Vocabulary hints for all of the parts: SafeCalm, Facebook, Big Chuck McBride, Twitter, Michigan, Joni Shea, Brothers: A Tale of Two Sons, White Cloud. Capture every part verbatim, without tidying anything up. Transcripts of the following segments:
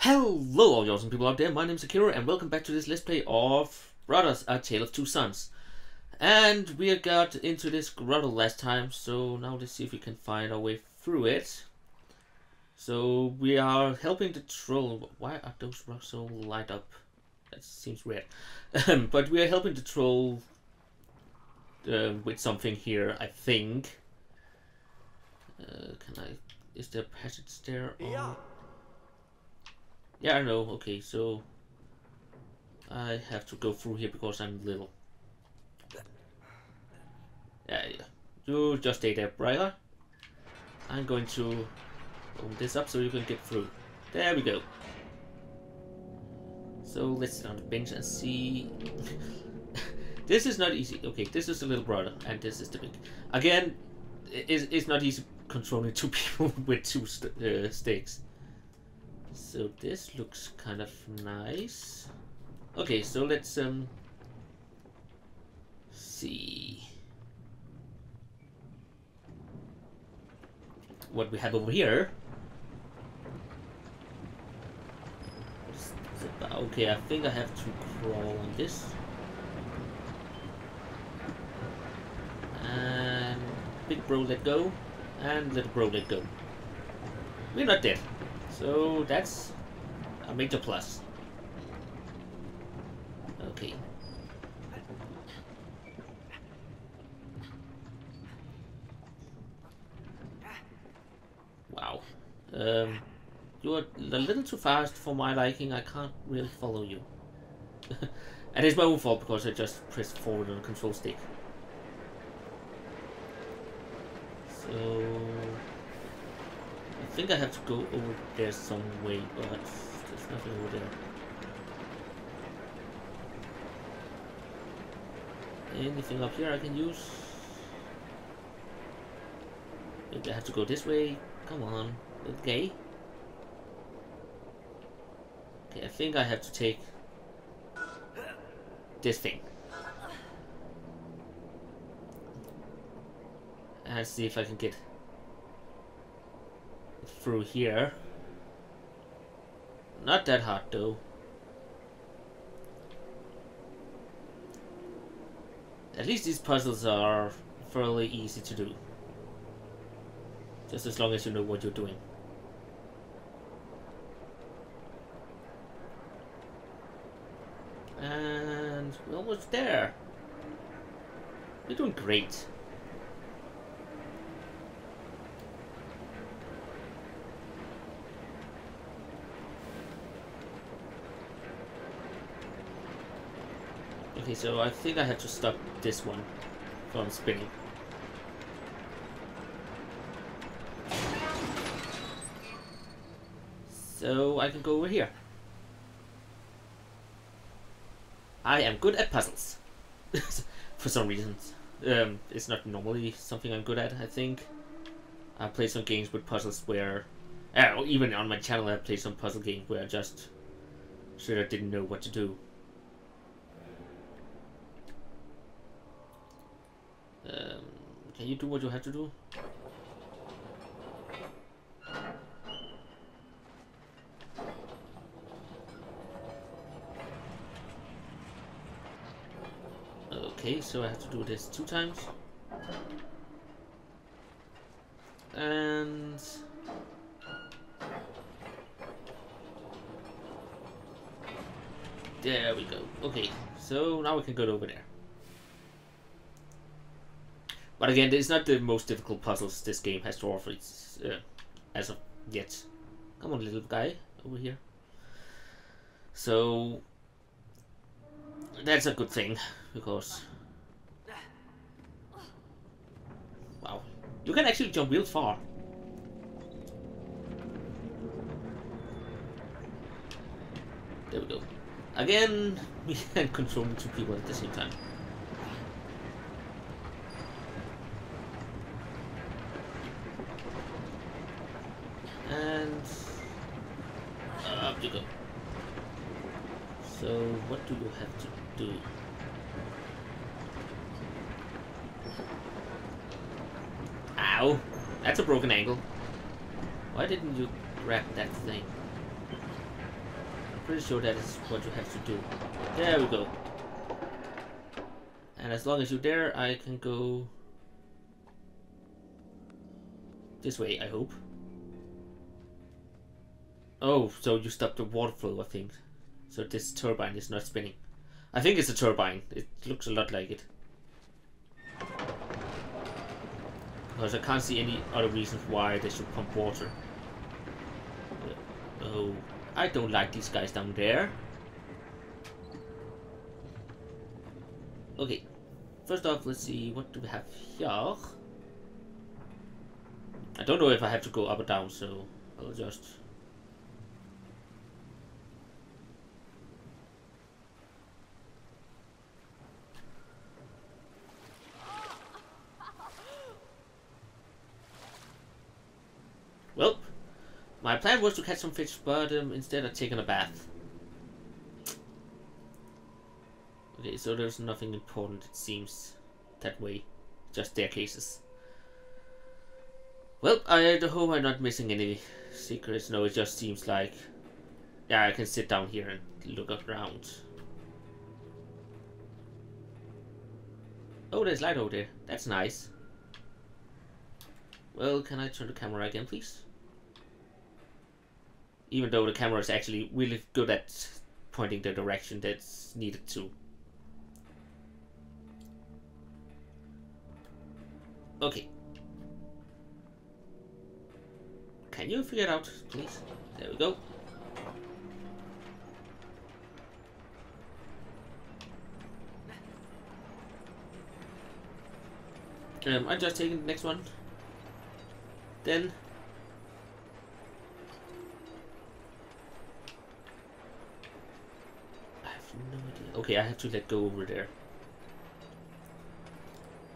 Hello all you awesome people out there, my name is Akira and welcome back to this Let's Play of Brothers: A Tale of Two Sons. And we got into this grotto last time, so now let's see if we can find our way through it. So we are helping the troll. Why are those rocks so light up? That seems weird. But we are helping the troll uh, with something here, I think. Uh, can I... Is there a passage there? Or... Yeah. Yeah, I know. Okay, so I have to go through here because I'm little. Yeah, yeah. You just stay there, Briar. I'm going to open this up so you can get through. There we go. So let's sit on the bench and see. This is not easy. Okay, this is the little brother, and this is the big. Again, it's, it's not easy controlling two people with two st uh, stakes. So this looks kind of nice. Okay, so let's um see what we have over here. Okay, I think I have to crawl on this. And big bro let go, and little bro let go. We're not dead. So that's a major plus. Okay. Wow. Um, you're a little too fast for my liking. I can't really follow you. And it's my own fault because I just pressed forward on the control stick. So... I think I have to go over there some way, but there's nothing over there. Anything up here I can use? Maybe I have to go this way. Come on. Okay. Okay, I think I have to take this thing. And see if I can get through here. Not that hard though. At least these puzzles are fairly easy to do. Just as long as you know what you're doing. And we're almost there. We're doing great. Okay, so I think I have to stop this one from spinning. So I can go over here. I am good at puzzles. For some reasons. Um, it's not normally something I'm good at, I think. I play some games with puzzles where... Uh, even on my channel I play some puzzle games where I just... sure I didn't know what to do. Um, can you do what you have to do? Okay, so I have to do this two times. And... there we go. Okay, so now we can go over there. But again, it's not the most difficult puzzles this game has to offer it's, uh, as of yet. Come on, little guy over here. So that's a good thing because wow, you can actually jump real far. There we go. Again, we can control two people at the same time. And up you go. So what do you have to do? Ow! That's a broken angle. Why didn't you grab that thing? pretty sure that is what you have to do. There we go. And as long as you're there, I can go this way, I hope. Oh, so you stopped the water flow, I think. So this turbine is not spinning. I think it's a turbine. It looks a lot like it. Because I can't see any other reasons why they should pump water. Oh, I don't like these guys down there. Okay, first off, let's see, what do we have here? I don't know if I have to go up or down, so I'll just... Well, my plan was to catch some fish, but um, instead I've taken a bath. Okay, so there's nothing important, it seems, that way. Just staircases. Well, I hope I'm not missing any secrets. No, it just seems like... Yeah, I can sit down here and look around. Oh, there's light over there. That's nice. Well, can I turn the camera again, please? Even though the camera is actually really good at pointing the direction that's needed to. Okay. Can you figure it out, please? There we go. Um, I'm just taking the next one. Then. I have no idea. Okay, I have to let go over there.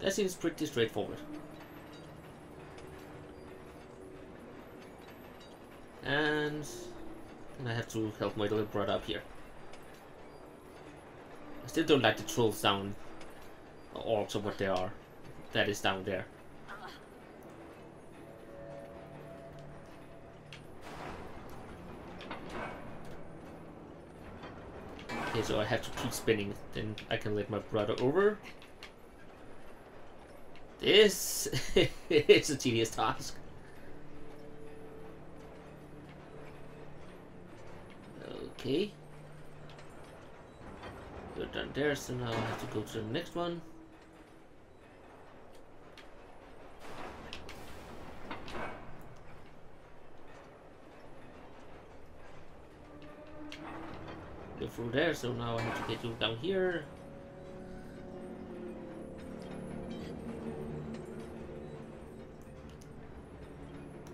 That seems pretty straightforward. And I have to help my little brother up here. I still don't like the trolls down, or orcs, or what they are. That is down there. Okay, so I have to keep spinning. Then I can let my brother over. This is a tedious task. Okay. You're done there, so now I have to go to the next one. Go through there, so now I have to get you down here.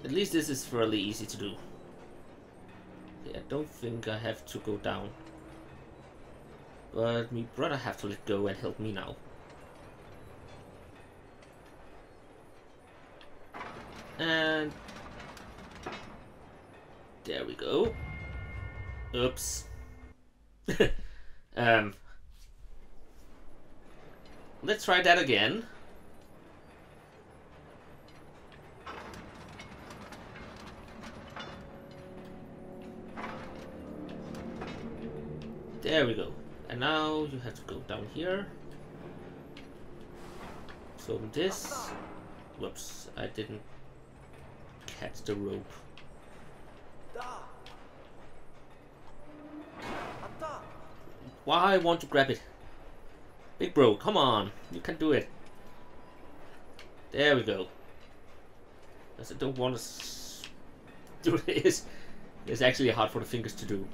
At least this is fairly easy to do. I don't think I have to go down. But my brother have to let go and help me now. And... There we go. Oops. um... Let's try that again. There we go. And now you have to go down here. So this... Whoops, I didn't catch the rope. Why won't you grab it? Big bro, come on. You can do it. There we go. Because I don't want to do this. It's actually hard for the fingers to do.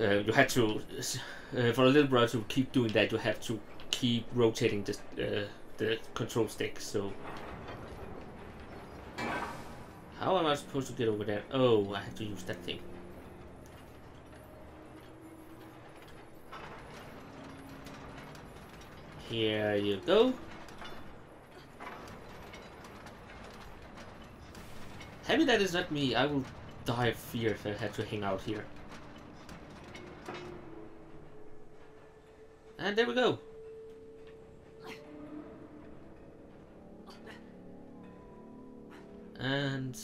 Uh, you had to, uh, for a little brother to keep doing that, you have to keep rotating the, uh, the control stick, so... How am I supposed to get over there? Oh, I have to use that thing. Here you go. Happy that is not me, I will die of fear if I had to hang out here. And there we go. And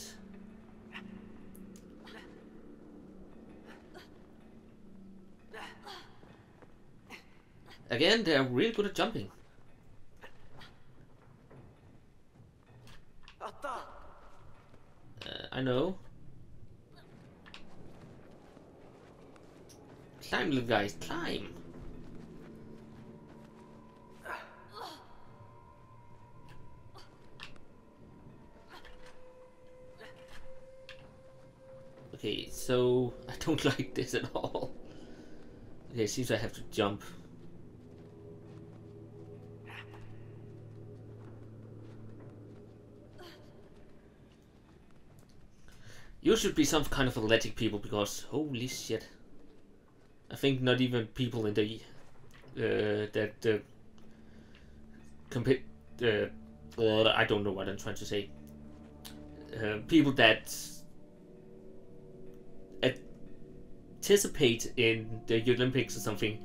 Again, they're really good at jumping. Uh, I know. Climb, little guys, climb. Okay, so I don't like this at all. Okay, it seems I have to jump. You should be some kind of athletic people, because holy shit. I think not even people in the uh, that uh, compete. Uh, uh, I don't know what I'm trying to say. Uh, people that participate in the Olympics or something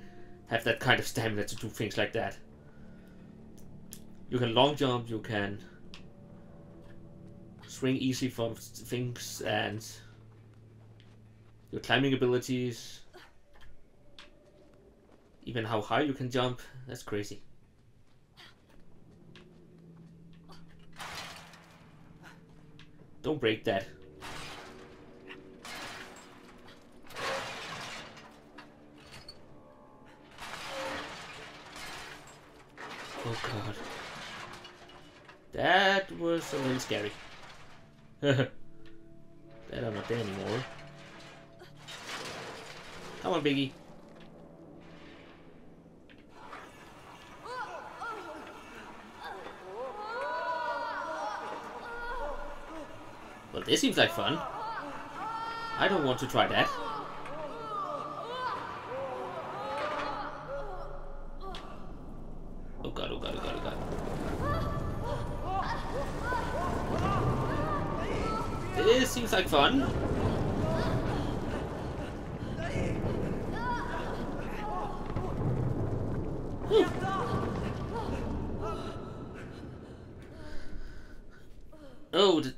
have that kind of stamina to do things like that. You can long jump, you can swing easy from things, and your climbing abilities, even how high you can jump, that's crazy. Don't break that. Oh god. That was a little scary. That I'm not there anymore. Come on, Biggie. Well, this seems like fun. I don't want to try that. Seems like fun. Whew. Oh, the,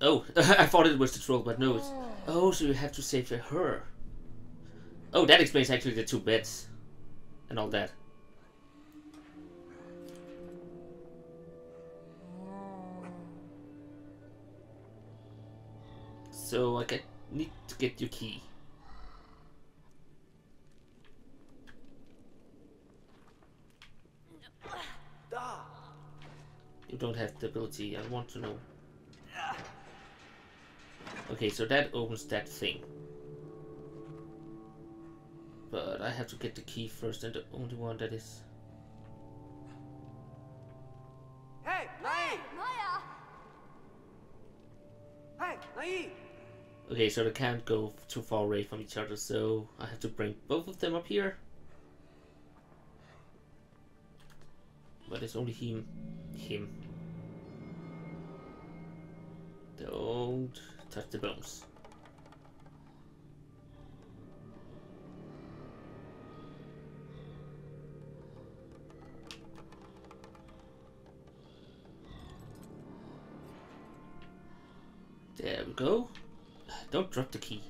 oh! I thought it was the troll, but no. It's, oh, so you have to save her. Oh, that explains actually the two beds and all that. So I get, need to get your key. You don't have the ability, I want to know. Okay, so that opens that thing. But I have to get the key first, and the only one that is... Hey, Nai! Hey, Nai! Okay, so they can't go too far away from each other, so I have to bring both of them up here. But it's only him. Him. Don't touch the bones. There we go. Don't drop the key.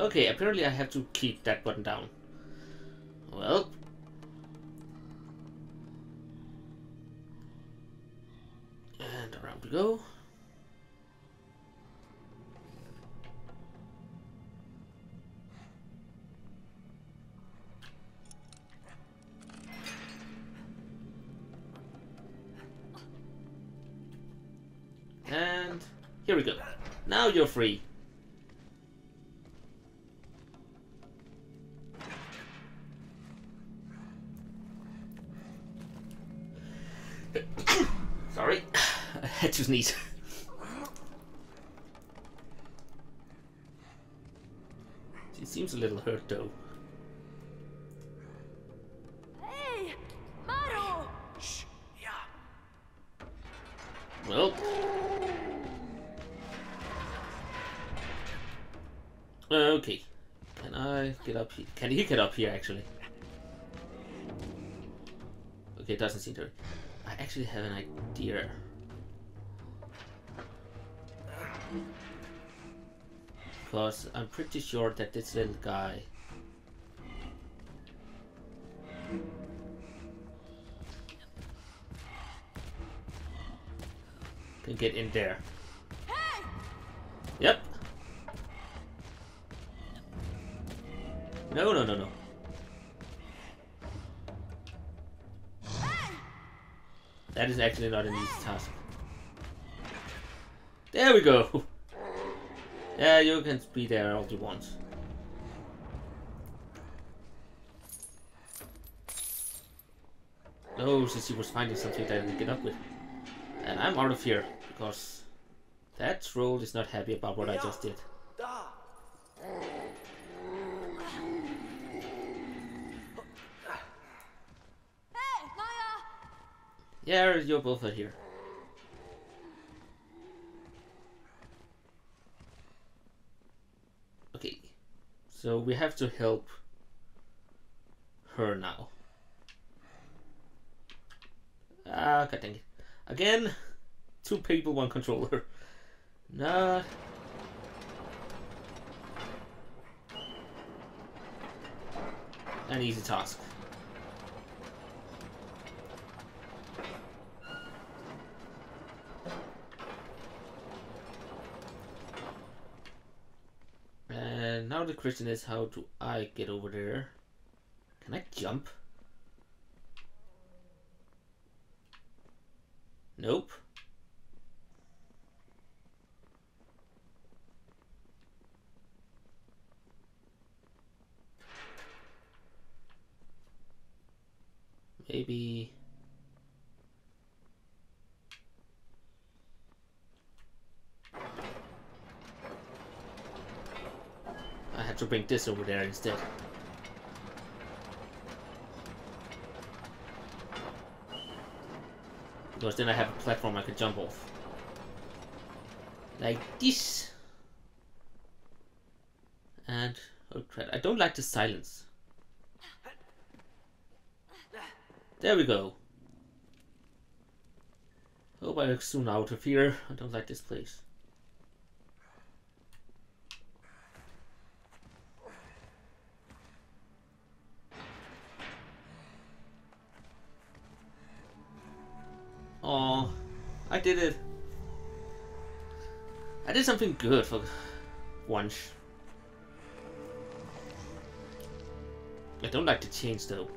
Okay, apparently I have to keep that button down. Well. And around we go. Here we go. Now you're free. Sorry, I had to sneeze. She seems a little hurt though. Hey, Maru. Shh. Yeah. Well. Okay, can I get up here? Can he get up here, actually? Okay, it doesn't seem to... I actually have an idea. Because I'm pretty sure that this little guy to get in there. Yep. No, no, no, no. That is actually not an easy task. There we go. Yeah, you can be there all you want. No, since he was finding something that I didn't get up with. And I'm out of here, because that troll is not happy about what I just did. Yeah, you're both out here. Okay, so we have to help her now. Ah, god dang it. Again, two people, one controller. Nah. An easy task. And now the question is, how do I get over there? Can I jump? Nope. Maybe. I have to bring this over there instead. Because then I have a platform I could jump off. Like this. And oh crap, I don't like the silence. There we go. Hope I'm soon out of here. I don't like this place. Oh, I did it. I did something good for once. I don't like to change though.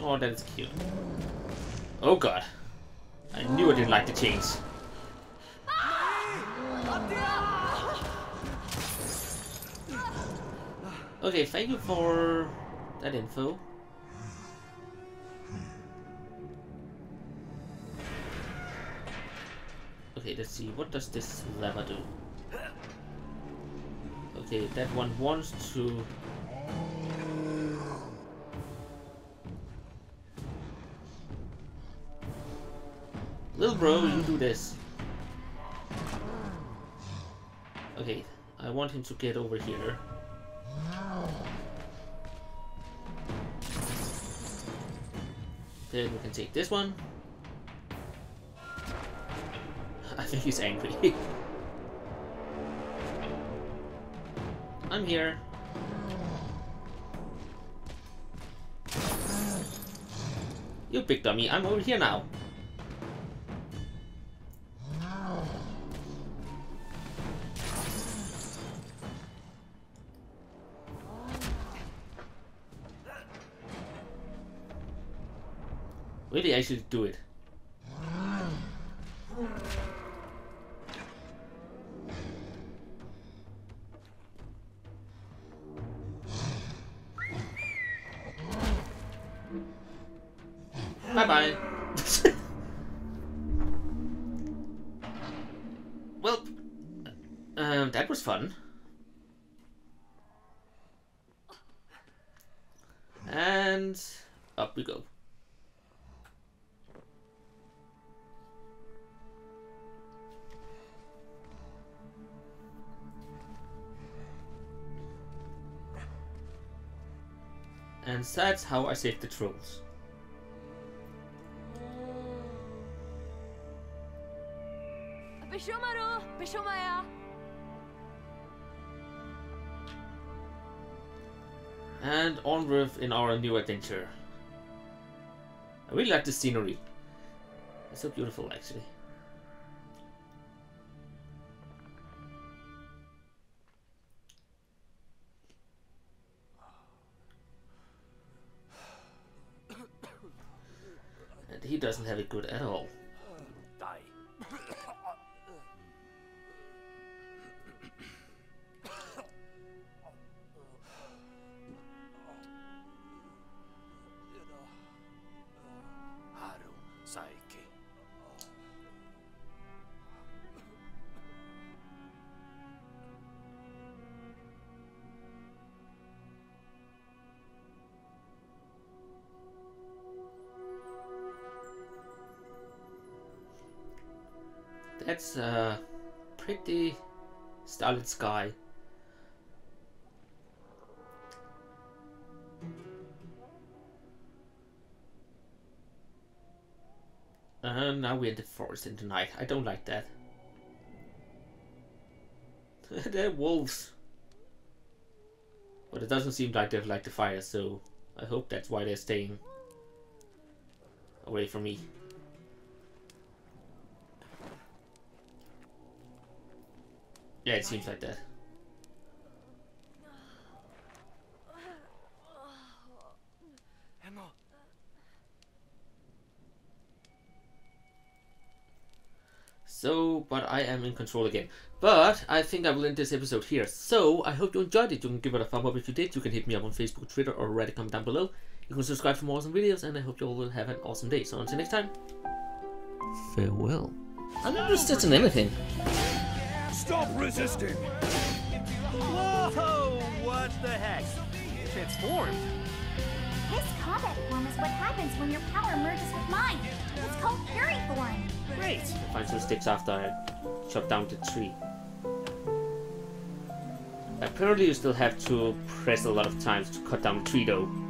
Oh, that is cute. Oh god. I knew I didn't like the change. Okay, thank you for that info. Okay, let's see, what does this lever do? Okay, that one wants to... Little bro, you do this. Okay, I want him to get over here. Then we can take this one. I think he's angry. I'm here. You big dummy, I'm over here now. Really, I should do it. Bye bye. Well, um, that was fun. And up we go. And that's how I save the trolls. and onward in our new adventure. I really like the scenery. It's so beautiful, actually. And he doesn't have it good at all. That's a pretty starlit sky. And now we're in the forest in the night. I don't like that. They're wolves. But it doesn't seem like they've liked the fire, so I hope that's why they're staying away from me. Yeah, it seems like that. So, but I am in control again. But I think I will end this episode here. So, I hope you enjoyed it. You can give it a thumb up if you did. You can hit me up on Facebook, Twitter, or Reddit. Comment down below. You can subscribe for more awesome videos, and I hope you all will have an awesome day. So, until next time, farewell. I'm not interested in anything. Stop resisting! Whoa! What the heck? Transformed! This combat form is what happens when your power merges with mine. It's called Fury Form. Great! I find some sticks after I chop down the tree. Apparently you still have to press a lot of times to cut down the tree though.